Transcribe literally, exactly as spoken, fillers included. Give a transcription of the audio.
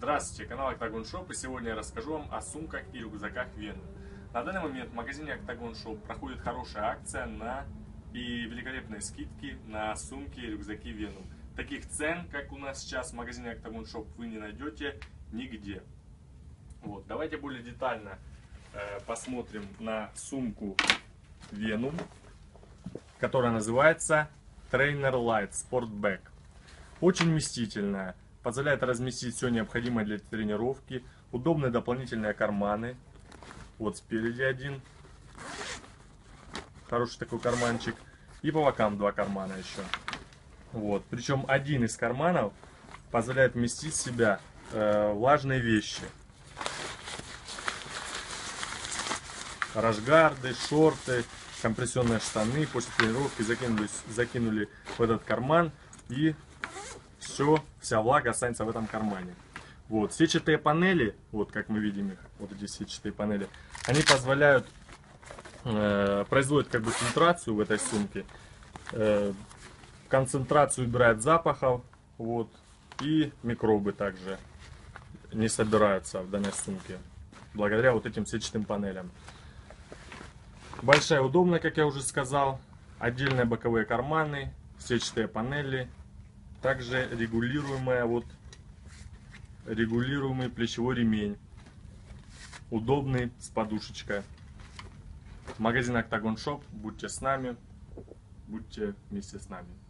Здравствуйте, канал Octagon Shop, и сегодня я расскажу вам о сумках и рюкзаках Вена. На данный момент в магазине Octagon Shop проходит хорошая акция на и великолепные скидки на сумки и рюкзаки Вена. Таких цен, как у нас сейчас в магазине Octagon Shop, вы не найдете нигде. Вот, давайте более детально э, посмотрим на сумку Вена, которая называется Trainer Lite Sport Bag. Очень вместительная, позволяет разместить все необходимое для тренировки, удобные дополнительные карманы. Вот спереди один хороший такой карманчик, и по бокам два кармана еще. Вот, причем один из карманов позволяет вместить в себя э, влажные вещи, рашгарды, шорты, компрессионные штаны. После тренировки закинули, закинули в этот карман, и все, вся влага останется в этом кармане. Вот, сетчатые панели, вот как мы видим их, вот эти сетчатые панели, они позволяют, э, производят как бы фильтрацию в этой сумке, э, концентрацию убирает запахов, вот, и микробы также не собираются в данной сумке, благодаря вот этим сетчатым панелям. Большая, удобная, как я уже сказал, отдельные боковые карманы, сетчатые панели, также регулируемая вот регулируемый плечевой ремень, удобный, с подушечкой. Магазин Octagon Shop. Будьте с нами, будьте вместе с нами.